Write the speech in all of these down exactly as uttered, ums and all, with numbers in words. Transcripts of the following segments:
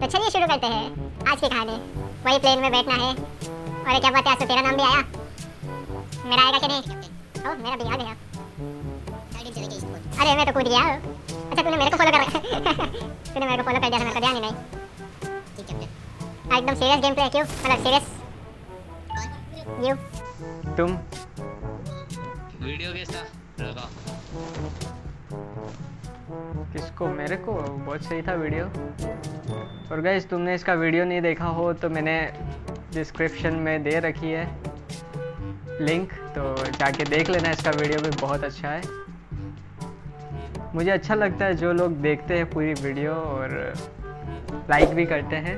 तो चलिए शुरू करते हैं आज की कहानी। वही प्लेन में बैठना है। और क्या बात है, आज तो तेरा नाम भी आया। मेरा आएगा कि नहीं? ओ, मेरा भी आ गया। अरे मैं तो कूद गया। अच्छा तूने मेरे को फॉलो कर तूने मेरे को फॉलो कर दिया, मेरे को ध्यान ही नहीं। ठीक है, एकदम सीरियस गेम प्ले है। क्यों मतलब सीरियस? यू तुम वीडियो कैसा लगा? किसको? मेरे को बहुत सही था वीडियो। और गाइस तुमने इसका वीडियो नहीं देखा हो तो मैंने डिस्क्रिप्शन में दे रखी है लिंक, तो जाके देख लेना। इसका वीडियो भी बहुत अच्छा है। मुझे अच्छा लगता है जो लोग देखते हैं पूरी वीडियो और लाइक भी करते हैं,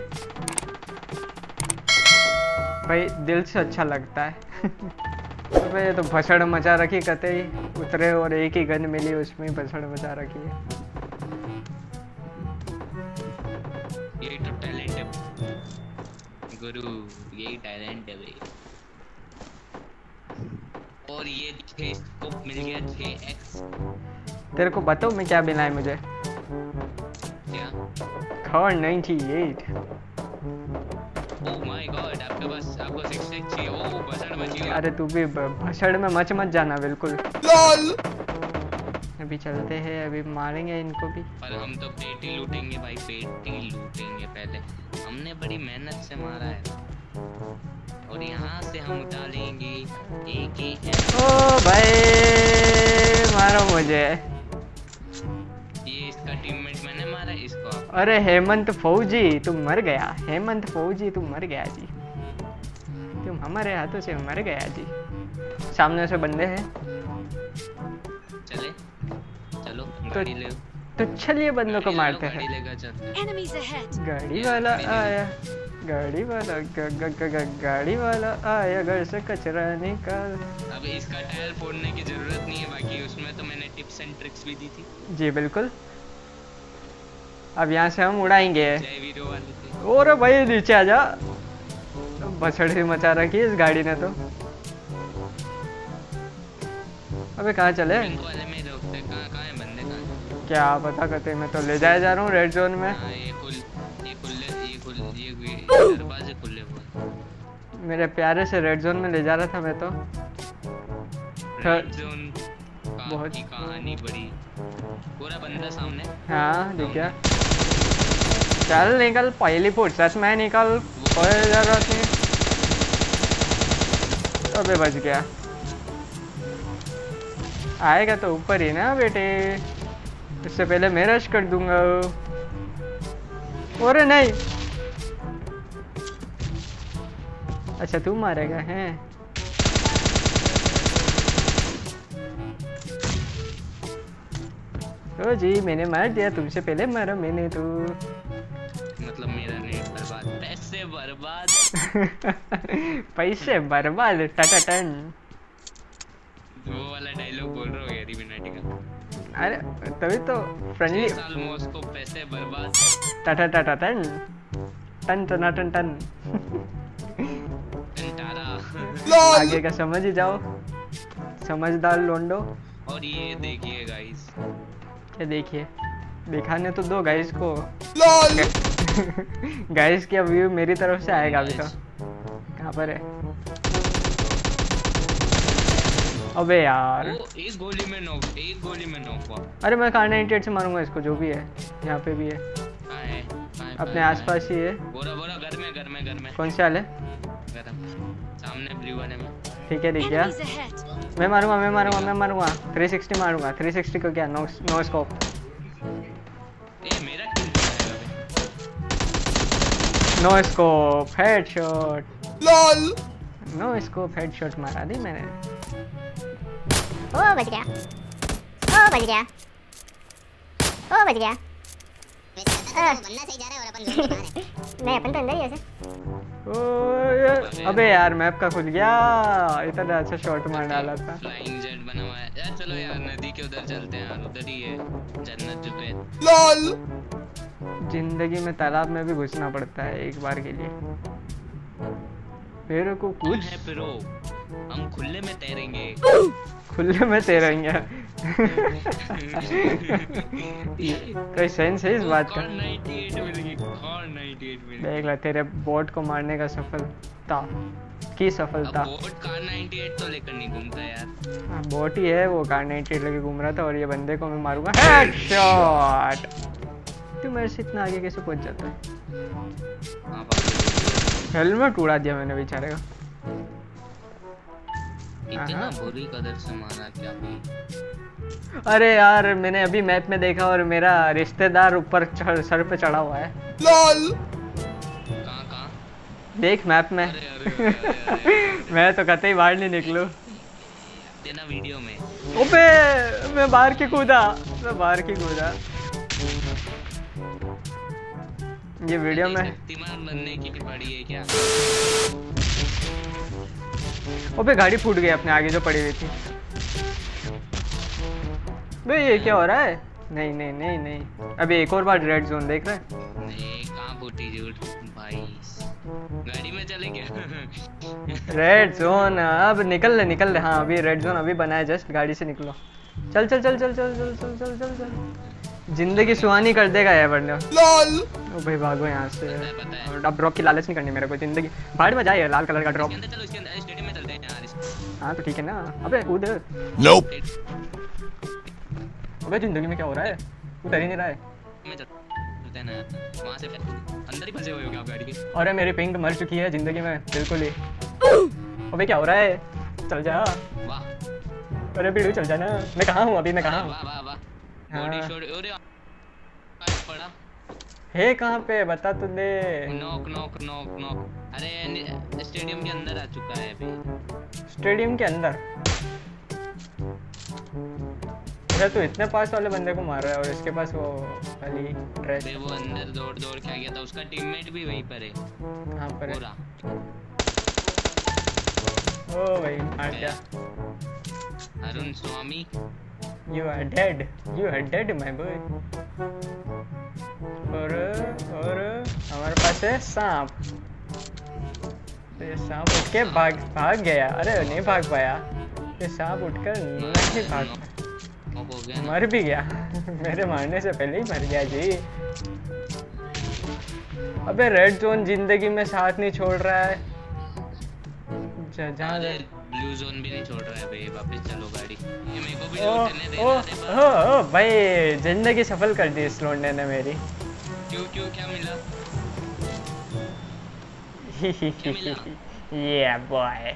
भाई दिल से अच्छा लगता है। अबे तो भसड़ मचा रखी, कते ही उतरे और एक ही गन मिली, उसमें भसड़ मचा रखी है। यही तो टैलेंट है गुरु, यही टैलेंट है भाई। और ये छह स्कोप मिल गया, छह एक्स। तेरे को बताओ मैं क्या मिला है मुझे? क्या? के ninety eight. Oh my God, आपके पास आपको सिक्स एक्स चाहिए? ओ भसड़ मची। अरे तू भी भसड़ में मच मत जाना बिल्कुल। LOL। अभी चलते हैं, अभी मारेंगे इनको भी। पर हम तो पेट ही लूटेंगे भाई, पेट ही लूटेंगे। पहले हमने बड़ी मेहनत से मारा है और यहाँ से हम डालेंगे एक ही। ओ भाई मारो मुझे। ये इसका टीममेट मैंने मारा इसको। अरे हेमंत फौजी तुम मर गया, हेमंत फौजी तुम मर गया जी, तुम हमारे हाथों से मर गया जी। सामने से बंदे हैं, चले चलो गाड़ी ले। तो चलिए बंदों को मारते हैं। गाड़ी वाला आया, गाड़ी वाला गाड़ी वाला आया, घर से कचरा निकाल। अब इसका टायर फोड़ने की जरूरत नहीं है, बाकी उसमें तो मैंने टिप्स एंड ट्रिक्स भी दी थी। जी बिल्कुल। अब यहाँ से हम उड़ाएंगे। और भाई नीचे आजा, भसड़ ही मचा रखी इस गाड़ी ने तो। अबे कहाँ चले? वाले में रोकते कहाँ, कहाँ है बंदे, कहाँ है? क्या पता, कहते मैं तो ले जाया जा रहा हूँ रेड जोन में। ये खुल, ये खुले, ये खुले, ये दरवाजे खुले बहुत। मेरे प्यारे से रेड जोन में ले जा रहा था मैं तो। रेड जोन बहुत कहानी बड़ी। पूरा बंदा सामने। हाँ ठीक है, चल निकल पहली फुर्सत में निकल। अबे बच गया। आएगा तो ऊपर ही ना बेटे, इससे पहले मैं रश कर दूंगा। अरे नहीं, अच्छा तू मारेगा है। तो जी मैंने मार दिया, तुमसे पहले मारा मैंने तो। मतलब मेरा नेट बर्बाद, पैसे बर्बाद पैसे बर्बाद टाटा टन। वो वाला डायलॉग बोल रहा है रिबिनाटी का। अरे तभी तो फ्रेंडली साल मॉस्को पैसे बर्बाद टाटा टाटा टन टन टन टन टन टाटा। आगे का समझ ही जाओ, समझदार लोंडो। और ये देखिए गाइस, क्या देखिए? दिखाने तो दो गाइस को। गाइस क्या व्यू मेरी तरफ से आएगा अभी तो। कहाँ पर है? अबे यार एक गोली में नॉक, एक गोली में नॉक हुआ। अरे मैं के नाइन्टी एट से मारूंगा इसको, जो भी है यहाँ पे भी है, आए, आए, अपने आसपास ही है। बोरा बोरा घर में, घर में, घर में। कौन से हाल है? सामने ब्लू वाले में। ठीक है ठीक है, मैं मारूंगा मैं मारूंगा मैं मारूंगा थ्री सिक्सटी मारूंगा। थ्री सिक्सटी को क्या, नो नो स्कोप। ए मेरा किल जाएगा। No scope headshot. Lol no scope headshot मारा दी मैंने। ओ बच गया, ओ बच गया, ओ बच गया। बंदा सही जा रहा है और अपन लोग मार रहे हैं। नहीं अपन तो अंदर ही ऐसे। अबे यार मैप का खुल गया, इतना अच्छा शॉट मार डाला था। फ्लाइंग जेट बना हुआ है यार। चलो यार नदी के उधर चलते हैं यार, उधर ही है जन्नत जुबैर। लॉल जिंदगी में तालाब में भी घुसना पड़ता है एक बार के लिए। मेरे को कुछ है प्रो, हम खुले में तैरेंगे। खुले में तेरंगा। कोई सेंस है इस बात का? देख ला तेरे बोट को मारने का सफलता की सफलता। बोट तो लेकर नहीं घूमता यार। बोट ही है वो कार अट्ठानवे लेके घूम रहा था और ये बंदे को मैं मारूंगा हेडशॉट। तू मेरे से इतना आगे कैसे पहुंच जाता है? हेलमेट उड़ा दिया मैंने बेचारे का। इतना बुरी कदर से मारा क्या भी? अरे यार मैंने अभी मैप में देखा और मेरा रिश्तेदार ऊपर सर पे चढ़ा हुआ है। लॉल कहां कहां देख मैप में। अरे अरे, अरे, अरे, अरे। मैं तो कतई बाहर नहीं निकलू देना वीडियो में। ओबे मैं बाहर के कूदा मैं बाहर के कूदा ये वीडियो में। शक्तिमान बनने की पड़ी है क्या? ओबे गाड़ी फूट गई अपने आगे जो पड़ी हुई थी। बे ये क्या हो रहा है? नहीं नहीं नहीं नहीं अबे एक और बार रेड जोन देख रहा है। नहीं कहां फूटी झूठ भाई गाड़ी में चले गया। रेड जोन अब निकल ले निकल ले। हाँ अभी रेड जोन अभी बनाया जस्ट गाड़ी से निकलो। चल चल चल चल चल चल चल चल चल चल जिंदगी सुहानी कर देगा ये बंदा। लॉल ओ भाई भागो यहाँ से। अब ड्रॉप की लालच नहीं करनी मेरे को जिंदगी। भाड़ में जाए लाल कलर का ड्रॉप। हाँ तो ठीक है ना। अबे उधर nope. अबे जिंदगी में क्या हो रहा है? उधर ही नहीं रहा है। वहाँ से अंदर ही फंसे हुए हो क्या आप गाड़ी के? अरे मेरी पिंक मर चुकी है जिंदगी में बिल्कुल ही। अबे क्या हो रहा है? चल जा। वाह। अरे बिल्कुल चल जा ना। मैं कहाँ हूँ अभी? मैं कहाँ हूँ? हे कहाँ पे बता तू दे। Knock knock knock knock. अरे स्टेडियम के अंदर आ चुका है अभी। स्टेडियम के अंदर? अरे तू इतने पास वाले बंदे को मार रहा है और इसके पास वो खाली ड्रेस। अरे वो अंदर दौड़ दौड़ के आ गया था। उसका टीममेट भी वहीं पर है। कहाँ पर है? ओ भाई मार दिया। अरुण स्वामी you are dead you are dead my boy। और और हमारे पास है सांप। तो ये सांप उठ के भाग भाग गया। अरे नहीं भाग पाया ये सांप उठकर नहीं भाग पाया मर भी गया। मेरे मारने से पहले ही मर गया जी। अबे रेड जोन जिंदगी में साथ नहीं छोड़ रहा है। जहाँ ब्लू जोन भी नहीं छोड़ रहा है भाई। वापस चलो गाड़ी। ये मेरे को भी लौटने देना है। ओ ओ भाई जिंदगी सफल कर दी इस लौंडे ने मेरी। क्यों क्यों क्या मिला? क्या मिला? ये बॉय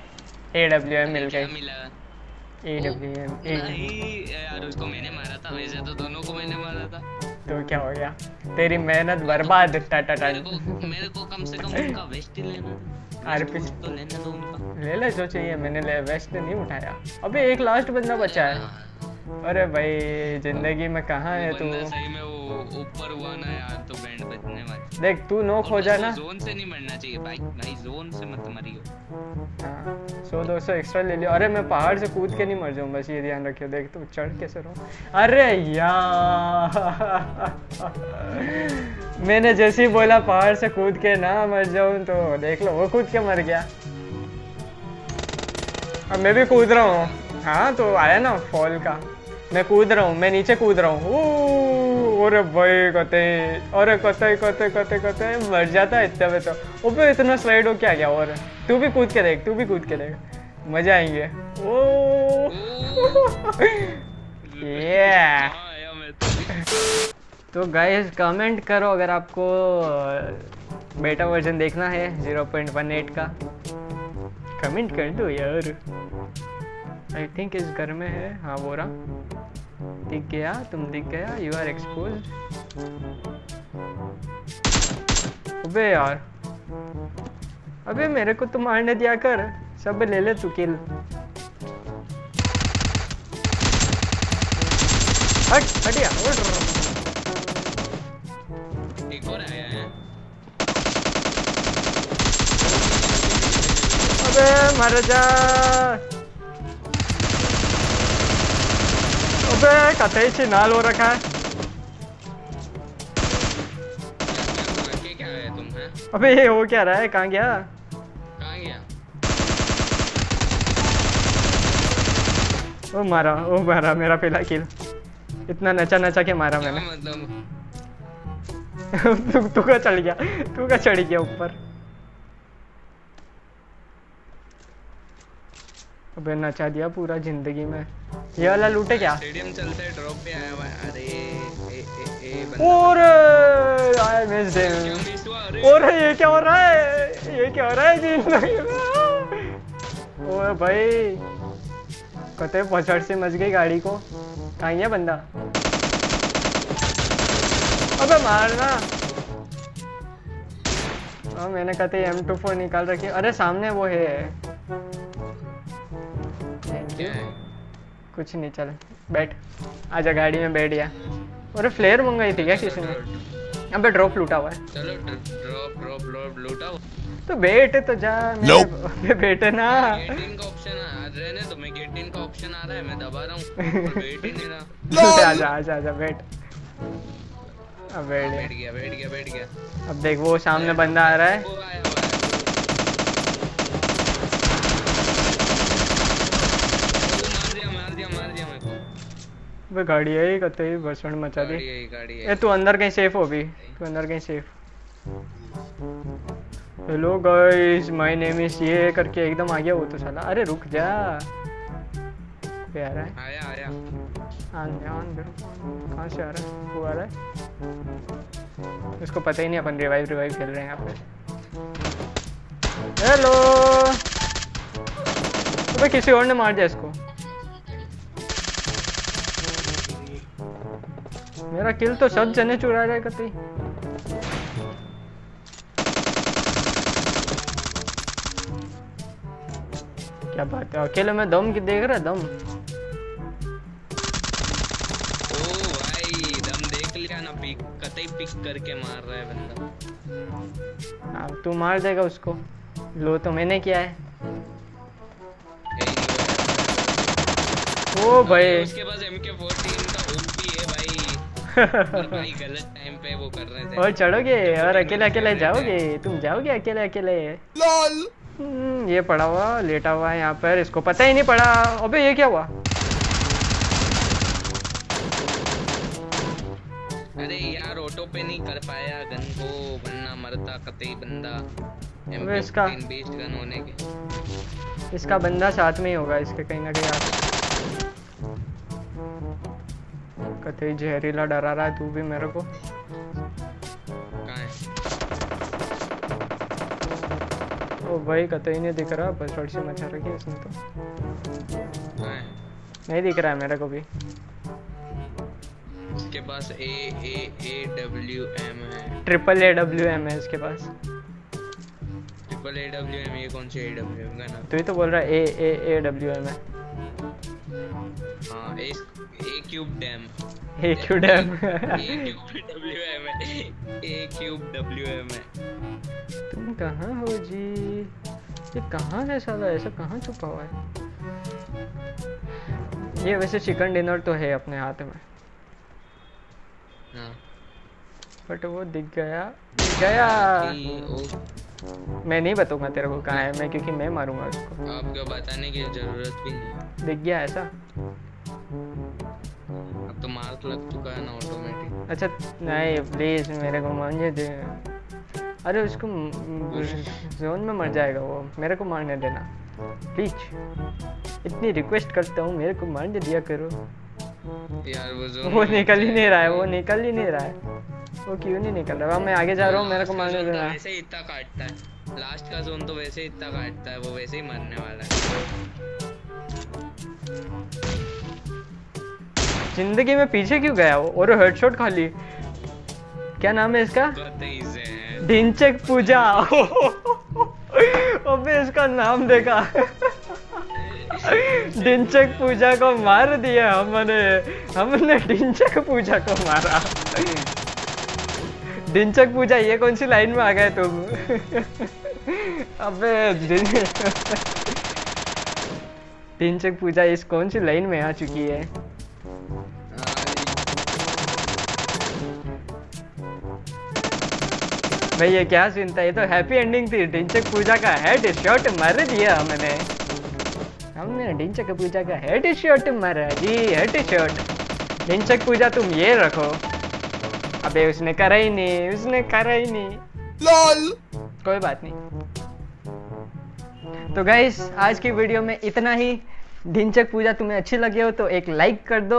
ए डब्ल्यू एम मिल गया। मिला ए डब्ल्यू एम। नहीं यार उसको मैंने मारा था। वैसे तो दोनों को मैंने मारा था। तो क्या हो गया? तेरी मेहनत बर्बाद। टाटा टाटा। मेरे को कम से कम उनका वेस्ट लेना था। आरपी तो लेने दो उनका। ले ले जो चाहिए। मैंने ले वेस्ट नहीं उठाया। अबे एक लास्ट बंदा बचा है। अरे भाई जिंदगी में कहाँ है तू? सही में वो ऊपर हुआ ना यार तो बैंड बजने वाली। देख तू नोक हो जाना। जोन से नहीं मरना चाहिए भाई। भाई जोन से मत मरियो। सौ दो सौ एक्स्ट्रा ले लियो। अरे मैं पहाड़ से कूद के नहीं मर जाऊँ बस ये ध्यान रखियो। देख तू चढ़ कैसे रहो। अरे यार मैंने जैसे ही बोला पहाड़ से कूद के ना मर जाऊं तो देख लो वो कूद के मर गया। अब मैं भी कूद रहा हूँ। हाँ तो आया ना फॉल का। मैं कूद रहा हूँ मैं नीचे कूद रहा हूँ। अरे भाई कहते अरे कहते कहते कहते कहते मर जाता है इतने में तो। ओपे इतना स्लाइड हो क्या गया। और तू भी कूद के देख तू भी कूद के देख मजा आएंगे। ओ ये तो गाइस कमेंट करो अगर आपको बेटा वर्जन देखना है ज़ीरो पॉइंट वन एट का। कमेंट कर दो यार। आई थिंक इस घर में है। हाँ बोरा दिख गया तुम दिख गया। You are exposed. अबे यार अबे मेरे को तुम मारने दिया कर। सब ले ले तू किल। हट हटिया मर जा। अबे कतई से नाल हो रखा है। क्या है तुम है? अबे ये हो क्या रहा है? कहाँ गया कहाँ गया? ओ मारा, ओ मारा मेरा पहला किल। इतना नचा नचा के मारा मैंने। मतलब तू का चढ़ गया, तू का चढ़ गया ऊपर। अबे नचा दिया पूरा जिंदगी में। ये वाला लूटे क्या? स्टेडियम चलते ड्रॉप पे आया हुआ। अरे ए ए ए बंदा। ओरे आई मिस हिम। ओरे ये क्या हो रहा है? ये क्या हो रहा है जिंदगी में? ओए भाई कते पछाड़ से मच गई गाड़ी को। कहाँ है बंदा? अबे मारना। हाँ मैंने कहते एम टू फोर निकाल रखी। अरे सामने वो है कुछ नहीं। चल बैठ, आजा गाड़ी में बैठ गया। अरे फ्लेयर मंगाई थी क्या किसी ने? अबे ड्रॉप लूटा हुआ है। चलो ड्रॉप ड्रॉप ड्रॉप लूटा तो बैठ तो जा। मैं बैठे ना का ऑप्शन आ रहने तो मैं एटीन का ऑप्शन आ रहा है, मैं दबा रहा हूं। बैठ ही नहीं रहा। आजा आजा आजा बैठ। अब बैठ बैठ गया बैठ गया बैठ गया। अब देख वो सामने बंदा आ रहा है। गाड़ी आई कतई भसड़ मचा दी। ए तू अंदर कहीं सेफ हो भी, तू अंदर कहीं safe. Hello guys my name is ये करके एकदम आ गया वो तो साला। अरे रुक जा प्यारा। आया आया आन कहाँ से आ रहा है? वो आ रहा है, उसको पता ही नहीं अपन रिवाइव रिवाइव खेल रहे हैं यहाँ पे। हेलो अबे किसी और ने मार दिया इसको। मेरा किल तो सब जने चुरा रहे कतई। क्या बात है अकेले में दम की देख रहा है। दम ओ भाई दम देख लिया ना। पिक कतई पिक करके मार रहा है बंदा। अब तू मार देगा उसको। लो तो मैंने किया है। ओ भाई उसके पास एम के फोर्टीन और भाई गलत टाइम पे वो कर रहे थे। और चढ़ोगे और अकेले अकेले जाओगे, तुम जाओगे अकेले अकेले। लॉल ये पड़ा हुआ लेटा हुआ है यहाँ पर, इसको पता ही नहीं पड़ा। अबे ये क्या हुआ? अरे यार ऑटो पे नहीं कर पाया गन को, बनना मरता कतई बंदा। इसका बेस्ट गन होने के इसका बंदा साथ में ही होगा इसके कहीं ना कहीं। कतई जहरीला डरा रहा है तू भी मेरे को। ओ भाई कतई नहीं दिख रहा। बस थोड़ी सी मचा रखी इसने तो। नहीं दिख रहा है मेरे को भी। इसके पास A A A W M है। ट्रिपल ए डब्ल्यू एम है इसके पास। ट्रिपल ए डब्ल्यू एम ये कौन सी ए डब्ल्यू एम का नाम? तू ही तो बोल रहा है ए ए ए डब्ल्यू एम है। हाँ इस A cube damn A cube damn A cube W M है। ए क्यूब डब्ल्यू एम है। तुम कहाँ हो जी? ये कहाँ है साला? ऐसा कहाँ छुपा हुआ है ये? वैसे चिकन डिनर तो है अपने हाथ में हाँ। बट वो दिख गया दिख गया। मैं नहीं बताऊंगा तेरे को कहाँ है मैं, क्योंकि मैं मारूंगा उसको। आपको बताने की जरूरत भी नहीं। दिख गया ऐसा अब तो मार तो लग चुका है ना ऑटोमेटिक। अच्छा नहीं प्लीज मेरे को मारने दे। अरे उसको जोन में मर जाएगा वो। मेरे को मारने देना प्लीज, इतनी रिक्वेस्ट करता हूँ मेरे को मारने दिया करो यार। वो जोन वो निकल ही नहीं रहा है, वो निकल ही नहीं रहा है। वो क्यों नहीं निकल रहा? मैं आगे जा रहा हूँ मेरे को मारने देना। वैसे ही इतना काटता है लास्ट का जोन तो, वैसे ही इतना काटता है वो, वैसे ही मरने वाला है। जिंदगी में पीछे क्यों गया वो? और हेडशॉट खा ली। क्या नाम है इसका? ढिंचक पूजा। अबे इसका नाम देखा ढिंचक पूजा को मार दिया हमने। हमने ढिंचक पूजा को मारा। ढिंचक पूजा ये कौन सी लाइन में आ गए तुम? अबे ढिंचक पूजा इस कौन सी लाइन में आ चुकी है? भाई ये क्या सीन था? ये तो हैप्पी एंडिंग थी। ढिंचक पूजा का हेड शॉट मार दिया हमने। हमने ढिंचक पूजा का हेड शॉट मारा जी, हेड शॉट। ढिंचक पूजा तुम ये रखो। अबे उसने करा ही नहीं, उसने करा ही नहीं, लॉल। कोई बात नहीं। तो गाइस आज की वीडियो में इतना ही। ढिंचक पूजा तुम्हें अच्छी लगी हो तो एक लाइक कर दो,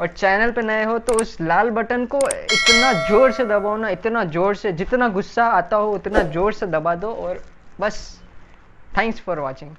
और चैनल पे नए हो तो उस लाल बटन को इतना जोर से दबाओ ना, इतना जोर से, जितना गुस्सा आता हो उतना जोर से दबा दो। और बस, थैंक्स फॉर वॉचिंग।